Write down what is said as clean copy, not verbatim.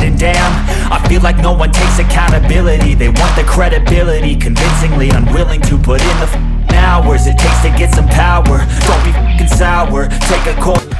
And damn, I feel like no one takes accountability. They want the credibility, convincingly unwilling to put in the hours it takes to get some power. Don't be fucking sour, take a cold